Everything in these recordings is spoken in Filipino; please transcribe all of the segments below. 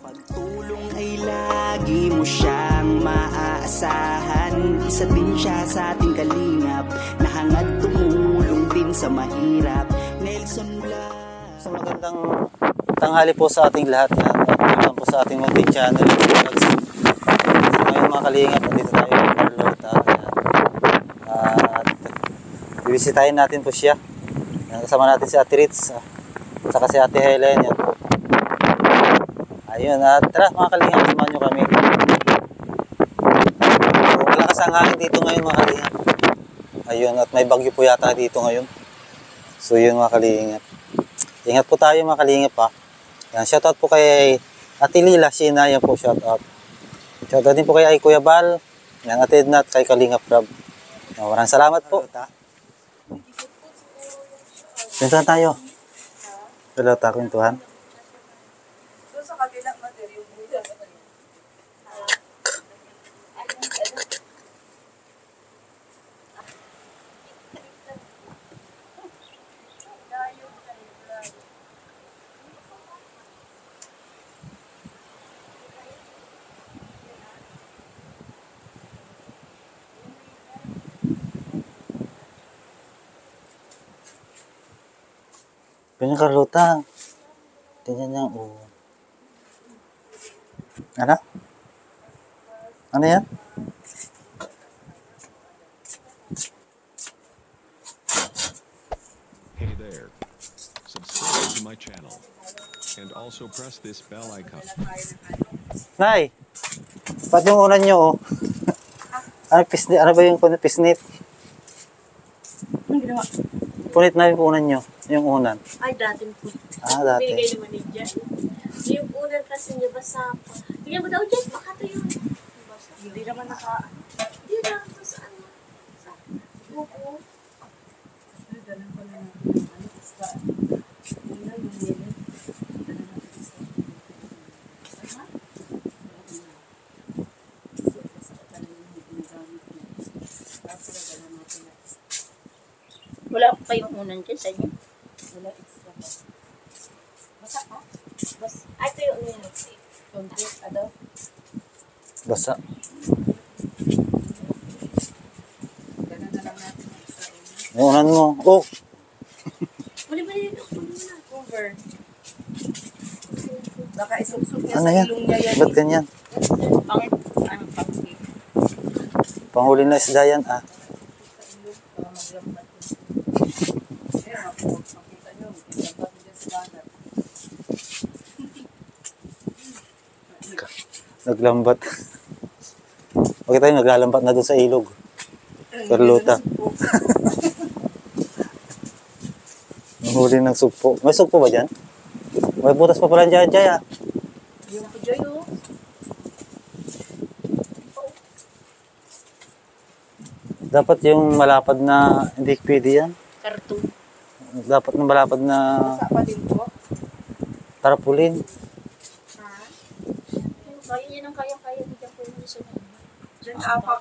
Pagtulong ay lagi mo siyang maaasahan. Isa din siya sa ating kalingap na hangad tumulong din sa mahirap. Nelson Blas. So magandang tanghali po sa ating lahat at magandang po sa ating multi-channel. Ngayon mga kalingap, nandito tayo kay Carlotta at bibisitahin natin po siya. Kasama natin si Ate Ritz at saka si Ate Helen. Yan. Ayun, at tara mga kalingap, samahan nyo kami. Malakas ang hangin dito ngayon mga kalingap. Ayun, at may bagyo po yata dito ngayon. So yun mga kalingap. Ingat po tayo mga kalingap ha. Yan, shoutout po kay Ate Lila Sina, yan po shoutout. Shoutout din po kay Kuya Bal, yan Ate Edna, kay Kalingap Rab. Maraming salamat po. Kwentuhan tayo. Kalota, kwentuhan. Ganyan Carlotta. Ganyan yan. Oh. Ano? Ano yan? Hey there. Subscribe to my channel. And also press this bell icon. Nay! Ba't yung unan nyo? Oh? Ano, pisnit? Ano ba yung pisnit? Anong ginawa? Punit na yung unan nyo. Yung unan. Ay, dati po. Ah, dati. Binigay naman din dyan. Yung unan kasi niya basa pa. Hindi mo daw dyan, baka to yun. Hindi naman naka... Hindi naman ito sa ano. Sa buko. Dala ko na ano. Basta. Una, yung nila. Dala na ito sa ano. Wala pa yung unan dyan sa inyo. Wala extra pa. Basa pa? Basa. Ay, ito yung unan. Complete, adaw. Basa. Gano'n na lang natin sa inyo. Yung unan mo. Oh! Wala ba yun? Cover. Baka isupsup niya sa ilong niya yan. Ba't ganyan? Pang-huli. Panghuli na isda yan ah. Naglambat. Okay tayo, naglalambat na doon sa ilog. Carlotta. Huli ng sugpo. May sugpo ba dyan? May butas pa pala dyan, Jaya. Yung po, Jaya. Dapat yung malapad na hindi pwede yan. Karton. Dapat na malapad na... Masapa din po. Tarapulin. Yan ang kaya-kaya dito po yung isa na iba. Diyan apak.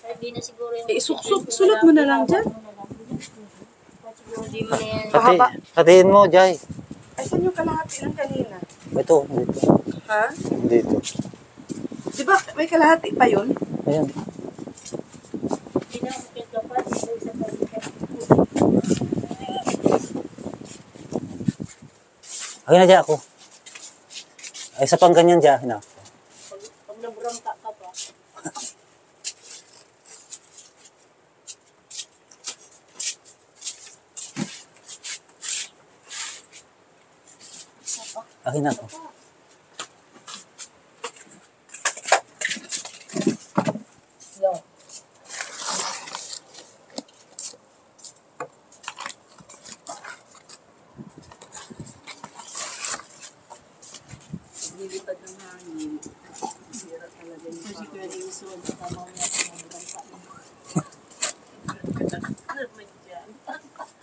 Kaya di na siguro yung... Sulat mo na lang dyan. Katiin mo, Jai. Ay, saan yung kalahati ng kanina? Ito, dito. Ha? Dito. Di ba may kalahati pa yun? Ayan. Di na umpit ka pa. Okay na, Jai ako. Ay, isa pang ganyan dyan, hina. Pag naburang ka pa. Isa pa. Ah, hina ko. Nilipad ng hangin. Sira talaga yung pang. Kasi pwede yung suwan sa tamang natin ng bansa.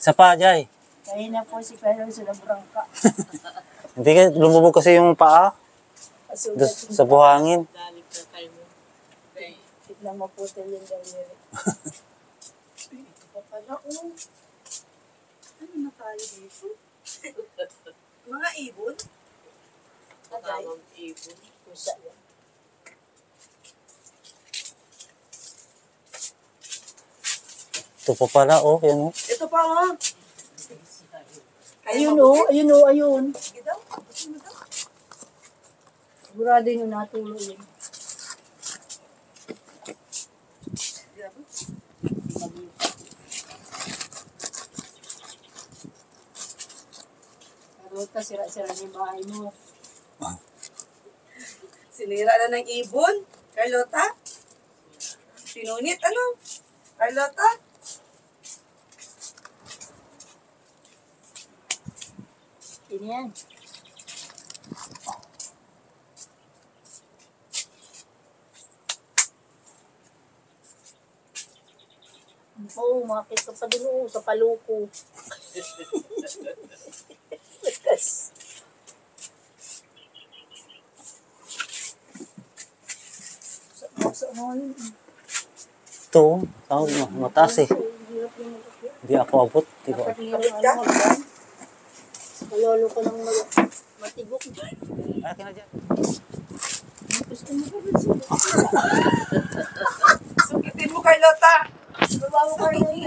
Isa pa, Jai. Kaya na po si Pedro sa labrangka. Hindi ka, lumubog kasi yung paa. Sa buhangin. Dalik na tayo mo. Tignan maputin yung daliri. Ito pa pala. Oo. Ano na tayo dito? Mga ibon? Tamang ibon. Pusa yan. Ito pa pala, oh. Yan, oh. Ito pa, oh. Ayun, oh. Ayun, oh. Ayun. Sige daw. Sigurado yun yung natuloy yun. Karota, sira-sira na yung bahay mo. Sinira na ng ibon, Carlotta. Sinunit, ano? Carlotta? Ini yan. Oo, umakit ka pa din oo, sa paluko. Lakas. Ito, mataas eh. Hindi ako abot. Lolo ko lang matibok dyan. Akin na dyan. Gusto mo ba rin siya? Sukitin mo, Carlotta! Baba mo, Carlotta.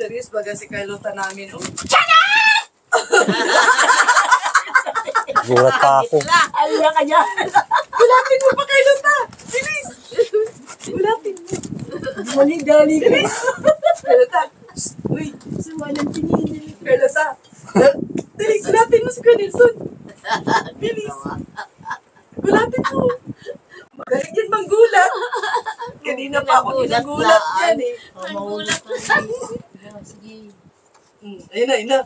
Serious baga si Carlotta namin. Tiyana! Gulat pa ako. Alala ka niya. Gulatin mo pa, Carlotta! Bilis! Gulatin mo. Mali-dali ka. Carlotta! Uy! Walang pinili. Carlotta, dali, gulatin mo si Cornelson. Bilis. Gulatin mo. Magaling yan manggulat. Kanina pa ako ginagulat yan eh. Manggulat na. Sige. Ayun na, ayun na.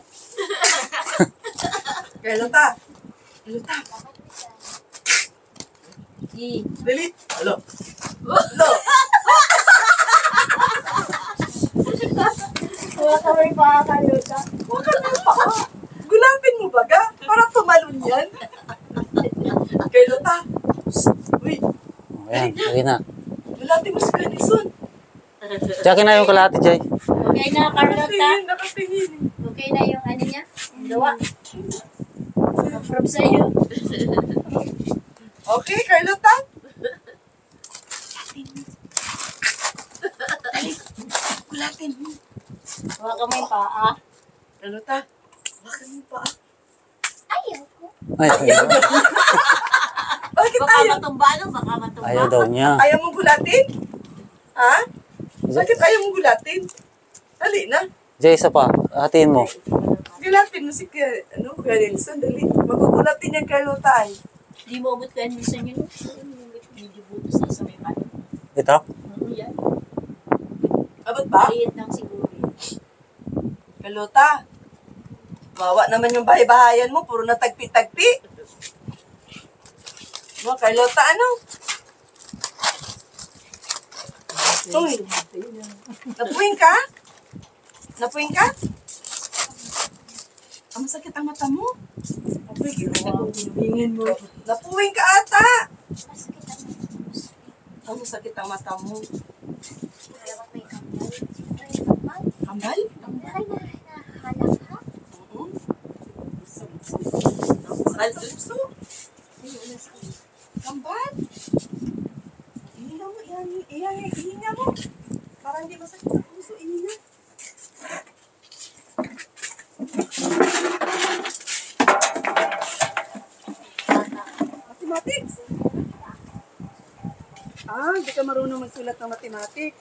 Carlotta. Carlotta. Dali. Alo. Alo. Wakamay pa, Carlotta. Wakamay pa. Gulapin mo baga? Parang tumalun yan. Carlotta. Uy. Ayan, lagi na. Gulatin mo si Ganison. Tsaka na yung kalate, Jay. Okay na, Carlotta. Nakatingin. Okay na yung ano niya? Luwa. Approve sa'yo. Okay, Carlotta. Gulatin mo. Huwag ka may paa. Carlotta, huwag ka may paa. Ayaw ko. Ayaw. Bakit baka ayaw? Matumba, no? Baka matumba. Ayaw daw niya. Ayaw mong gulatin? Ha? Bakit ayaw mong gulatin? Dali na. Jay, isa pa. Hatiin mo. Gulatin mo si Carlson. Dali. Magugulatin niya, Carlotta. Hindi mo abot ka yung isa niya. Medyo butos na sa may paa. Ito? Yan. Abot ba? Ayat lang siguro. Carlotta, bawa naman yung bahay-bahayan mo, puro na tagpi-tagpi. Mo, Carlotta, ano? Uy, napuwing ka? Napuwing ka? Ang masakit ang mata mo. Napuwing ka ata. Ang masakit ang mata mo. Kambal? Kambal na nahalap ha? Oo. Gusto? Kambal? Ihina mo, ihina mo. Parang hindi masakit ang puso, ihina. Mathematics? Ah, hindi ka marunong magsulat ng mathematics.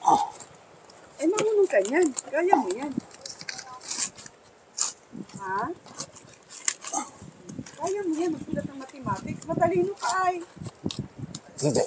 Eh, marunong ka yan. Kaya mo yan. Ha? Kaya mo yan. Magsulat ng mathematics. Matalino ka ay. Hindi.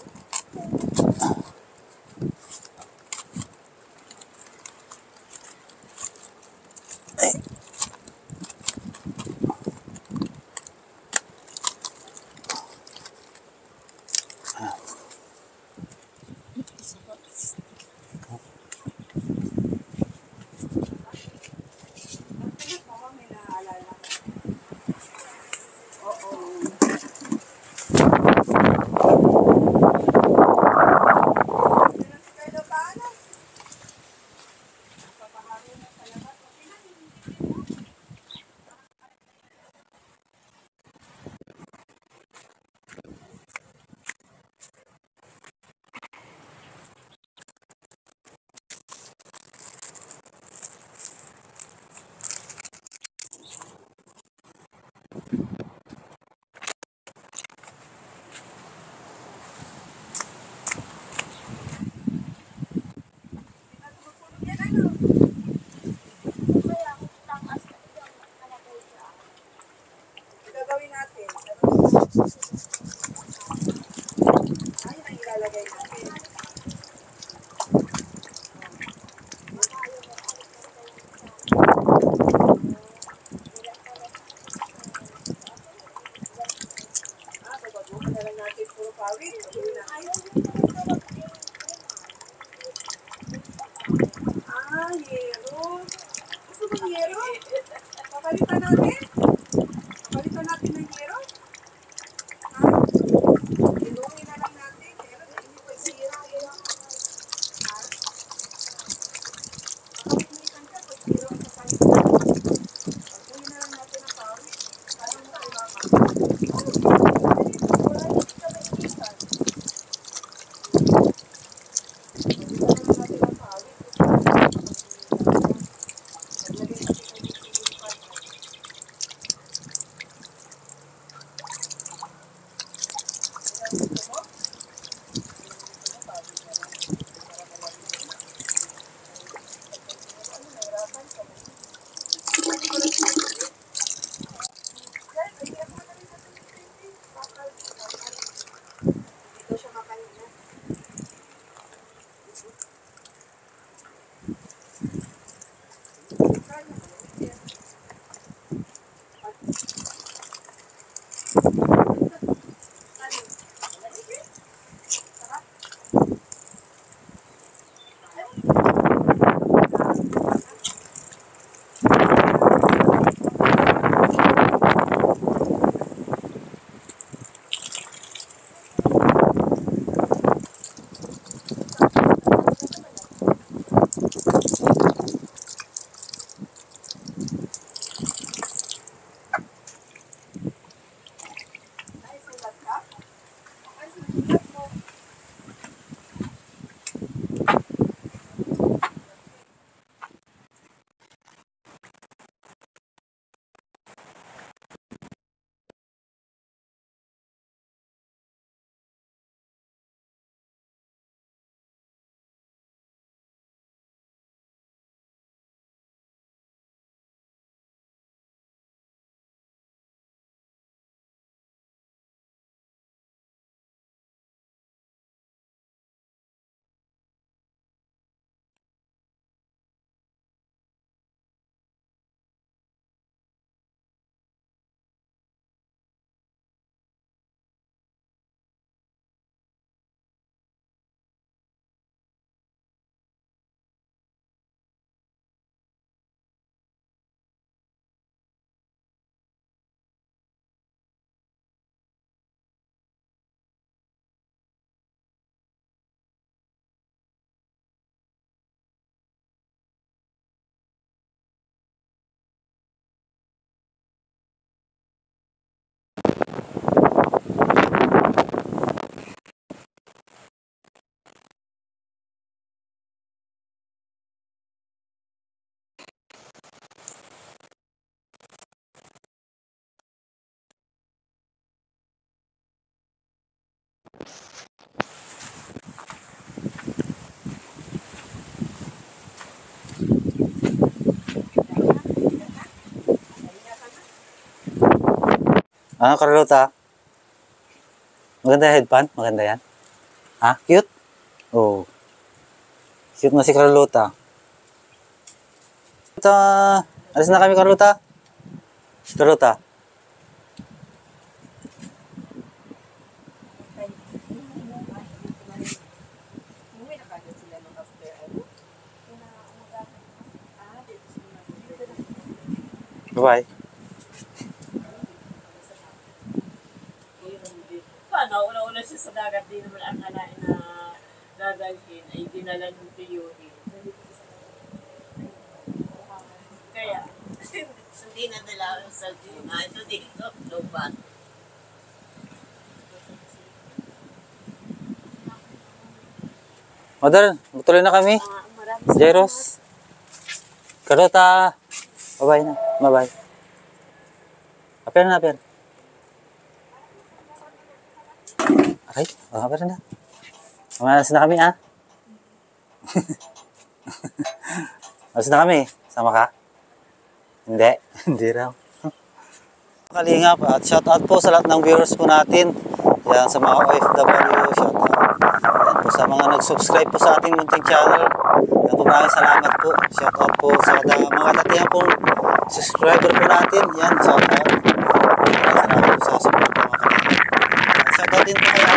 ng yero. Papalitan natin ng yero. Ilungin na lang natin. Pero hindi pa sira. Yun papalitan ka pag yero sa palitan. Pagpunin na lang natin ang pawis. Parang tayo mama. Ah, Carlotta. Maganda yung headband? Maganda yan? Ha? Cute? Oo. Oh. Cute na si Carlotta. Ta! Alis na kami, Carlotta. Carlotta. Bye-bye. Una-una siya sa dagat, di naman ang akalain na dadalhin ay dinala ng piyuri. Kaya, hindi na dala sa duna. Ito dito, lupat. Mother, magtuloy na kami. Jeros. Carlotta. Bye-bye na. Bye-bye. Aper na, aper. Okay, baka na. Umalas na kami, ah. Umalas na kami. Sama ka? Hindi. Hindi raw. Kalingap, at shoutout po sa lahat ng viewers po natin. Yan, sa mga OFW, shoutout. Yan po sa mga nag-subscribe po sa ating munting channel. Yan po, maraming salamat po. Shoutout po sa mga tatihan po subscriber po natin. Yan, shoutout. Maraming salamat po sa support mga kalingap. Shoutout din po kayo.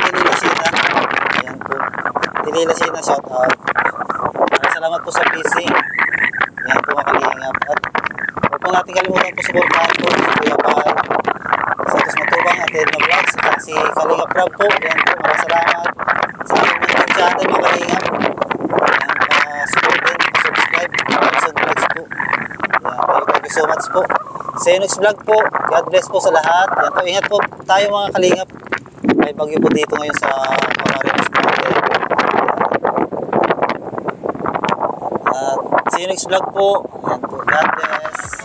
Lila na shout out. Salamat po sa busy. Yan po mga kalingap. At natin kalimutan po suportahan po si Kuya Pal, sa Tos Matubang at Edna Vlogs at si Kalingap Rab po. Ayan po, maraming salamat sa ating mga channel mga Kalingap, support din, subscribe, episode vlogs po. Ayan, thank you so much po sa next vlog po. God bless po sa lahat. Ayan po, ingat po tayo mga Kalingap. May bagyo po dito ngayon sa mga Ritz Vlog. At see you next vlog po. Ayan po, God bless.